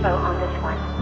Devo on this one.